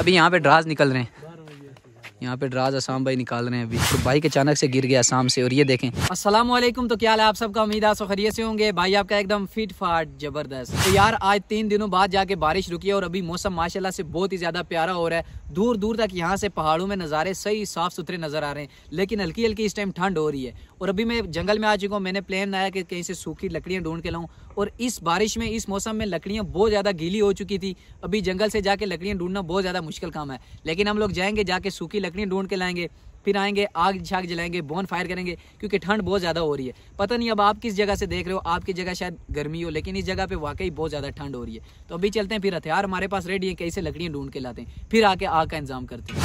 अभी यहाँ पे ड्राज निकल रहे हैं, यहाँ पे ड्राज आसाम भाई निकाल रहे हैं अभी। तो बाइक अचानक से गिर गया आसाम से। और ये देखें। अस्सलाम वालेकुम, तो क्या हाल है आप सबका? उम्मीद है खैरियत से होंगे। भाई आपका एकदम फिट फाट जबरदस्त। तो यार आज 3 दिनों बाद जाके बारिश रुकी है और अभी मौसम माशाल्लाह से बहुत ही ज्यादा प्यारा हो रहा है। दूर दूर तक यहाँ से पहाड़ों में नज़ारे सही साफ सुथरे नजर आ रहे हैं, लेकिन हल्की हल्की इस टाइम ठंड हो रही है। और अभी मैं जंगल में आ चुका हूँ। मैंने प्लान बनाया कि कहीं से सूखी लकड़ियाँ ढूंढ के लाऊँ, और इस बारिश में इस मौसम में लकड़ियाँ बहुत ज़्यादा गीली हो चुकी थी। अभी जंगल से जाके लकड़ियाँ ढूंढना बहुत ज़्यादा मुश्किल काम है, लेकिन हम लोग जाएंगे, जाके सूखी लकड़ियाँ ढूंढ के लाएंगे, फिर आएंगे आग छाग जलाएंगे, बोन फायर करेंगे, क्योंकि ठंड बहुत ज़्यादा हो रही है। पता नहीं अब आप किस जगह से देख रहे हो, आपकी जगह शायद गर्मी हो, लेकिन इस जगह पे वाकई बहुत ज़्यादा ठंड हो रही है। तो अभी चलते हैं, फिर हथियार हमारे पास रेडी है, कैसे लकड़ियाँ ढूंढ के लाते हैं, फिर आके आग का इंतजाम करते हैं।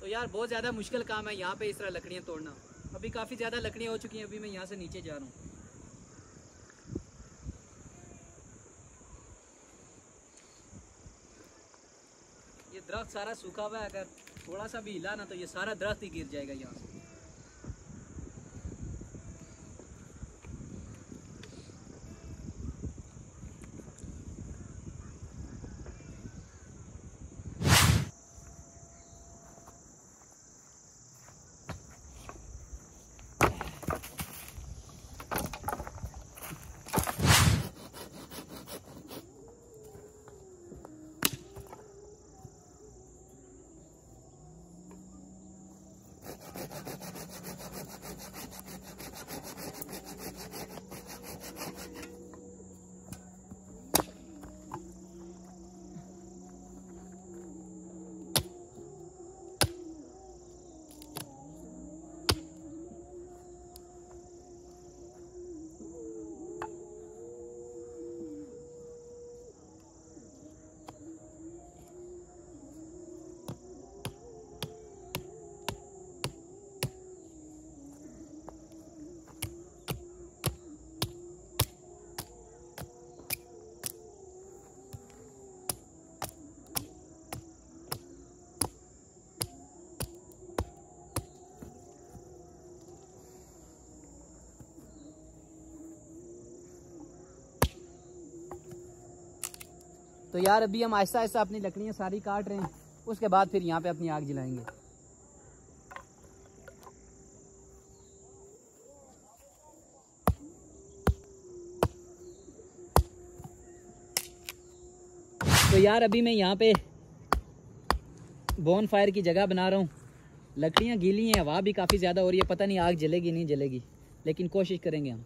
तो यार बहुत ज़्यादा मुश्किल काम है यहाँ पे इस तरह लकड़ियाँ तोड़ना। अभी काफ़ी ज़्यादा लकड़ियाँ हो चुकी हैं। अभी मैं यहाँ से नीचे जा रहा हूँ। ये दरख्त सारा सूखा हुआ है, अगर थोड़ा सा भी हिला ना तो ये सारा दरख्त ही गिर जाएगा यहाँ से। तो यार अभी हम आहिस्ता आहिस्ता अपनी लकड़ियाँ सारी काट रहे हैं, उसके बाद फिर यहाँ पे अपनी आग जलाएंगे। तो यार अभी मैं यहाँ पे बोन फायर की जगह बना रहा हूँ। लकड़ियाँ गीली हैं, हवा भी काफ़ी ज़्यादा हो रही है, पता नहीं आग जलेगी नहीं जलेगी, लेकिन कोशिश करेंगे हम।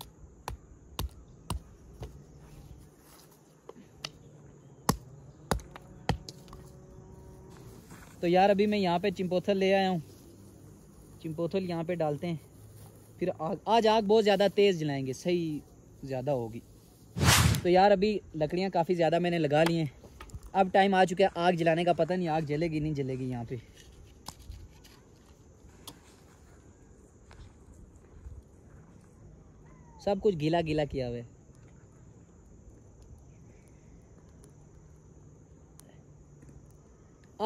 तो यार अभी मैं यहाँ पे चिंपोथल ले आया हूँ। चिंपोथल यहाँ पे डालते हैं, फिर आज आग बहुत ज़्यादा तेज़ जलाएंगे, सही ज़्यादा होगी। तो यार अभी लकड़ियाँ काफ़ी ज़्यादा मैंने लगा ली हैं। अब टाइम आ चुका है आग जलाने का, पता नहीं आग जलेगी नहीं जलेगी यहाँ पे। सब कुछ गीला गीला किया हुआ है।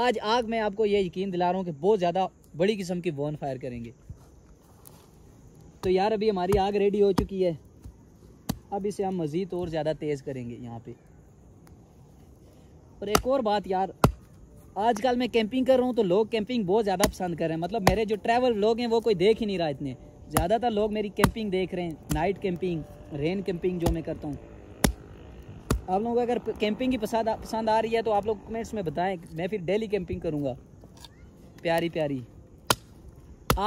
आज आग मैं आपको ये यकीन दिला रहा हूँ कि बहुत ज़्यादा बड़ी किस्म की बोन फायर करेंगे। तो यार अभी हमारी आग रेडी हो चुकी है। अब इसे हम मज़ीद और ज़्यादा तेज़ करेंगे यहाँ पे। और एक और बात यार, आजकल मैं कैंपिंग कर रहा हूँ तो लोग कैंपिंग बहुत ज़्यादा पसंद कर रहे हैं। मतलब मेरे जो ट्रैवल लोग हैं वो कोई देख ही नहीं रहा। इतने ज़्यादातर लोग मेरी कैंपिंग देख रहे हैं, नाइट कैंपिंग, रेन कैंपिंग जो मैं करता हूँ। आप लोगों को अगर कैंपिंग की पसंद आ रही है तो आप लोग कमेंट्स में बताएं, मैं फिर डेली कैंपिंग करूंगा। प्यारी प्यारी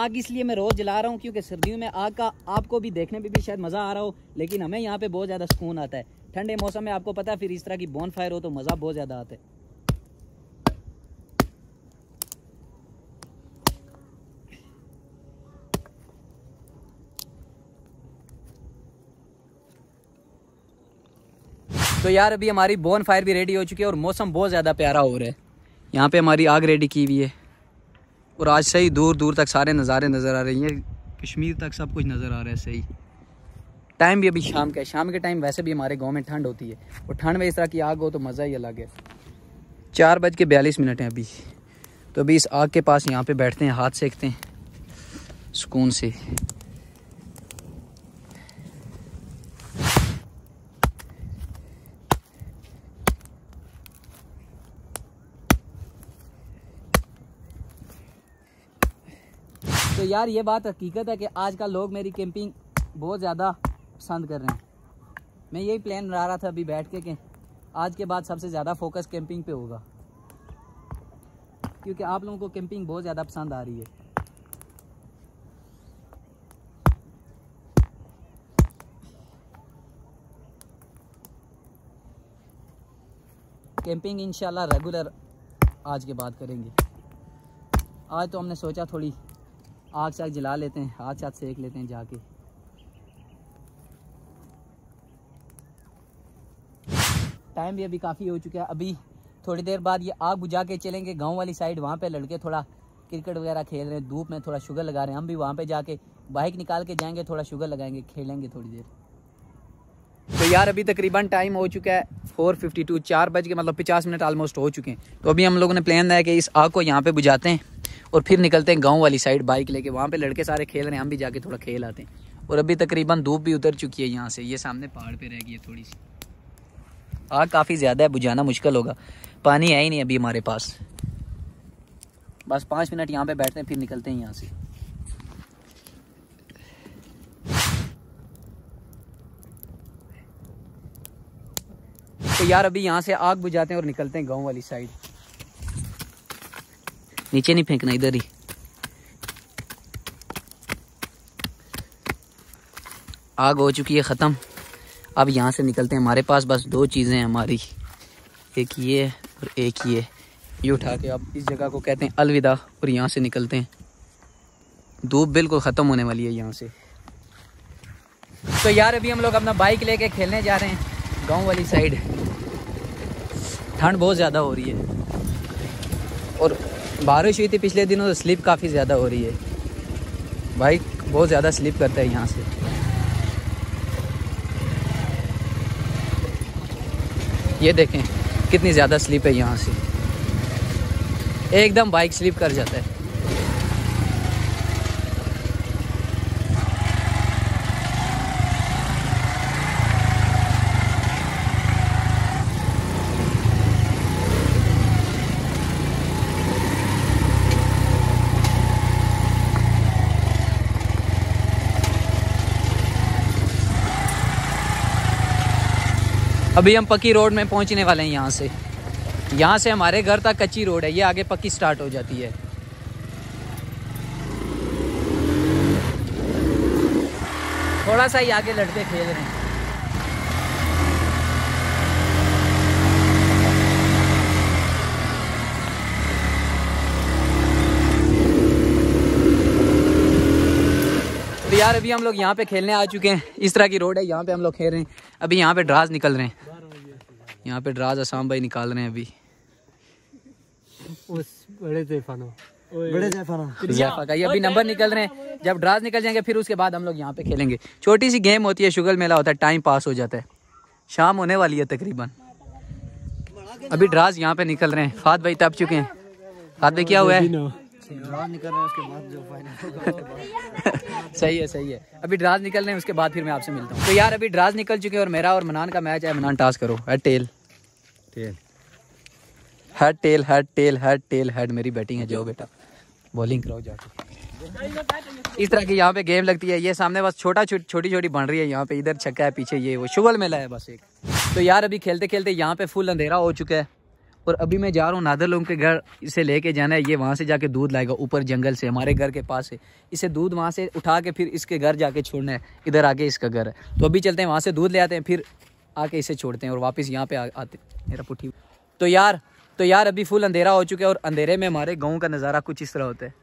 आग इसलिए मैं रोज़ जला रहा हूं क्योंकि सर्दियों में आग का आपको भी देखने में भी शायद मज़ा आ रहा हो, लेकिन हमें यहाँ पे बहुत ज़्यादा सुकून आता है। ठंडे मौसम में आपको पता है फिर इस तरह की बोन फायर हो तो मज़ा बहुत ज़्यादा आता है। तो यार अभी हमारी बोन फायर भी रेडी हो चुकी है और मौसम बहुत ज़्यादा प्यारा हो रहा है। यहाँ पे हमारी आग रेडी की हुई है और आज सही दूर दूर तक सारे नज़ारे नज़र आ रहे हैं, कश्मीर तक सब कुछ नज़र आ रहा है। सही टाइम भी अभी शाम का है। शाम के टाइम वैसे भी हमारे गांव में ठंड होती है और ठंड में इस तरह की आग हो तो मज़ा ही अलग है। 4:42 हैं अभी तो अभी इस आग के पास यहाँ पे बैठते हैं, हाथ सेकते हैं सुकून से। तो यार ये बात हकीकत है कि आजकल लोग मेरी कैंपिंग बहुत ज़्यादा पसंद कर रहे हैं। मैं यही प्लान बना रहा था अभी बैठ के कि आज के बाद सबसे ज़्यादा फोकस कैंपिंग पे होगा, क्योंकि आप लोगों को कैंपिंग बहुत ज़्यादा पसंद आ रही है। कैंपिंग इंशाल्लाह रेगुलर आज के बाद करेंगे। आज तो हमने सोचा थोड़ी आग साग जला लेते हैं, हाथ साथ सेक लेते हैं जाके। टाइम भी अभी काफ़ी हो चुका है, अभी थोड़ी देर बाद ये आग बुझा के चलेंगे गांव वाली साइड। वहाँ पे लड़के थोड़ा क्रिकेट वगैरह खेल रहे हैं, धूप में थोड़ा शुगर लगा रहे हैं। हम भी वहाँ पे जाके बाइक निकाल के जाएंगे, थोड़ा शुगर लगाएंगे, खेलेंगे थोड़ी देर। तो यार अभी तकरीबन टाइम हो चुका है 4:52, 4 बज के मतलब 50 मिनट ऑलमोस्ट हो चुके हैं। तो अभी हम लोगों ने प्लान है कि इस आग को यहाँ पर बुझाते हैं और फिर निकलते हैं गांव वाली साइड बाइक लेके। वहाँ पे लड़के सारे खेल रहे हैं, हम भी जाके थोड़ा खेल आते हैं। और अभी तकरीबन धूप भी उतर चुकी है यहाँ से, ये सामने पहाड़ पे रह गई है थोड़ी सी। आग काफ़ी ज़्यादा है, बुझाना मुश्किल होगा, पानी है ही नहीं अभी हमारे पास। बस 5 मिनट यहाँ पे बैठते हैं फिर निकलते हैं यहाँ से। तो यार अभी यहाँ से आग बुझाते हैं और निकलते हैं गाँव वाली साइड। नीचे नहीं फेंकना, इधर ही। आग हो चुकी है ख़त्म, अब यहाँ से निकलते हैं। हमारे पास बस 2 चीज़ें हैं हमारी, एक ये और एक ये उठा के अब इस जगह को कहते हैं अलविदा और यहाँ से निकलते हैं। धूप बिल्कुल ख़त्म होने वाली है यहाँ से। तो यार अभी हम लोग अपना बाइक लेके खेलने जा रहे हैं गाँव वाली साइड। ठंड बहुत ज़्यादा हो रही है और बारिश हुई थी पिछले दिनों, तो स्लिप काफ़ी ज़्यादा हो रही है, बाइक बहुत ज़्यादा स्लिप करता है यहाँ से। ये देखें कितनी ज़्यादा स्लिप है यहाँ से, एकदम बाइक स्लिप कर जाता है। अभी हम पक्की रोड में पहुंचने वाले हैं यहाँ से। यहाँ से हमारे घर तक कच्ची रोड है, ये आगे पक्की स्टार्ट हो जाती है। थोड़ा सा ही आगे लड़के खेल रहे हैं। तो यार अभी हम लोग यहाँ पे खेलने आ चुके हैं। इस तरह की रोड है, यहाँ पे हम लोग खेल रहे हैं। अभी यहाँ पे ड्राज निकल रहे हैं, यहाँ पे ड्राज आसाम भाई निकाल रहे हैं अभी। उस बड़े ज़ैफाना का ये अभी नंबर निकल रहे हैं। जब ड्राज निकल जाएंगे फिर उसके बाद हम लोग यहाँ पे खेलेंगे। छोटी सी गेम होती है, शुगर मेला होता है, टाइम पास हो जाता है। शाम होने वाली है तकरीबन, अभी ड्राज यहाँ पे निकल रहे हैं। फात भाई तप चुके हैं। फात भाई क्या हुआ है? निकल रहे हैं उसके बाद जो फाइनल सही है, सही है। अभी ड्राज निकल रहे हैं, उसके बाद फिर मैं आपसे मिलता हूँ। तो यार अभी ड्राज निकल चुके हैं और मेरा और मनान का मैच है। मनान टास्क करो, head tail head tail head tail head tail head. मेरी बैटिंग है, जाओ बेटा बॉलिंग कराओ जाके। इस तरह की यहाँ पे गेम लगती है। ये सामने बस छोटी छोटी बन रही है यहाँ पे, इधर छक्का है, पीछे ये वो शुगल मेला है बस एक। तो यार अभी खेलते खेलते यहाँ पे फुल अंधेरा हो चुका है और अभी मैं जा रहा हूँ नादर लोगों के घर। इसे लेके जाना है, ये वहाँ से जाके दूध लाएगा ऊपर जंगल से, हमारे घर के पास है। इसे दूध वहाँ से उठा के फिर इसके घर जाके छोड़ना है। इधर आके इसका घर है, तो अभी चलते हैं वहाँ से दूध ले आते हैं, फिर आके इसे छोड़ते हैं और वापस यहाँ पे आते हैं। मेरा पुट्ठी। तो यार अभी फुल अंधेरा हो चुका है और अंधेरे में हमारे गाँव का नज़ारा कुछ इस तरह होता है।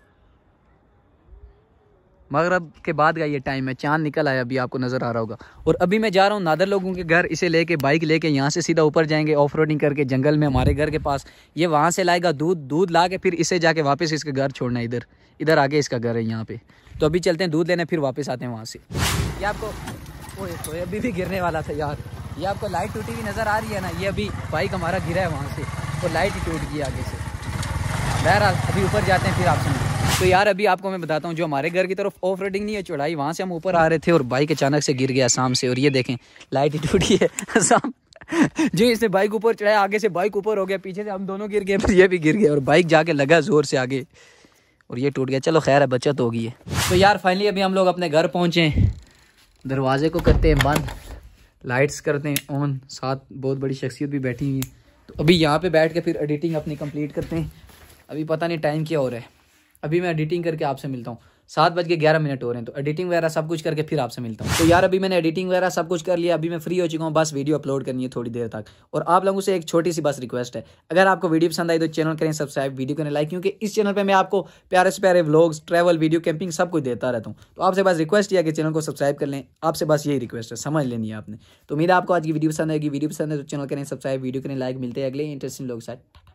मगरब के बाद का ये टाइम है, चांद निकल आया, अभी आपको नज़र आ रहा होगा। और अभी मैं जा रहा हूँ नादर लोगों के घर। इसे लेके बाइक लेके यहाँ से सीधा ऊपर जाएंगे ऑफ रोडिंग करके जंगल में हमारे घर के पास। ये वहाँ से लाएगा दूध ला के फिर इसे जाके वापस इसके घर छोड़ना है। इधर आगे इसका घर है यहाँ पे। तो अभी चलते हैं दूध लेने, फिर वापस आते हैं वहाँ से। ये आपको अभी भी गिरने वाला था यार, ये आपको लाइट टूटी हुई नज़र आ रही है ना, ये अभी बाइक हमारा गिरा है वहाँ से और लाइट टूट गई आगे से। बहरहाल अभी ऊपर जाते हैं फिर आपसे मिलते। तो यार अभी आपको मैं बताता हूँ, जो हमारे घर की तरफ ऑफ रोडिंग नहीं है चढ़ाई, वहाँ से हम ऊपर आ रहे थे और बाइक अचानक से गिर गया शाम से। और ये देखें लाइट टूटी है शाम जी, इसने बाइक ऊपर चढ़ाया, आगे से बाइक ऊपर हो गया, पीछे से हम दोनों गिर गए, फिर ये भी गिर गया और बाइक जाके लगा जोर से आगे और ये टूट गया। चलो खैर है, बचत हो गई है। तो यार फाइनली अभी हम लोग अपने घर पहुँचे, दरवाजे को करते हैं बंद, लाइट्स करते हैं ऑन, साथ बहुत बड़ी शख्सियत भी बैठी हुई है। तो अभी यहाँ पे बैठ के फिर एडिटिंग अपनी कंप्लीट करते हैं। अभी पता नहीं टाइम क्या हो रहा है, अभी मैं एडिटिंग करके आपसे मिलता हूँ। 7:11 हो रहे हैं, तो एडिटिंग वगैरह सब कुछ करके फिर आपसे मिलता हूँ। तो यार अभी मैंने एडिटिंग वगैरह सब कुछ कर लिया, अभी मैं फ्री हो चुका हूँ, बस वीडियो अपलोड करनी है थोड़ी देर तक। और आप लोगों से एक छोटी सी बस रिक्वेस्ट है, अगर आपको वीडियो पसंद आई तो चैनल करें सब्सक्राइब, वीडियो करें लाइक, क्योंकि इस चैनल पर मैं आपको प्यारे से प्यारे व्लॉग्स, ट्रैवल वीडियो, कैंपिंग सब कुछ देता रहता हूँ। तो आपसे बस रिक्वेस्ट है कि चैनल को सब्सक्राइब कर लें, आपसे बस यही रिक्वेस्ट है, समझ लेनी है आपने। तो उम्मीद है आपको आज की वीडियो पसंद आएगी, वीडियो पसंद है तो चैनल करें सब्सक्राइब, वीडियो करें लाइक। मिलते हैं अगले इंटरेस्टिंग लोगों के साथ।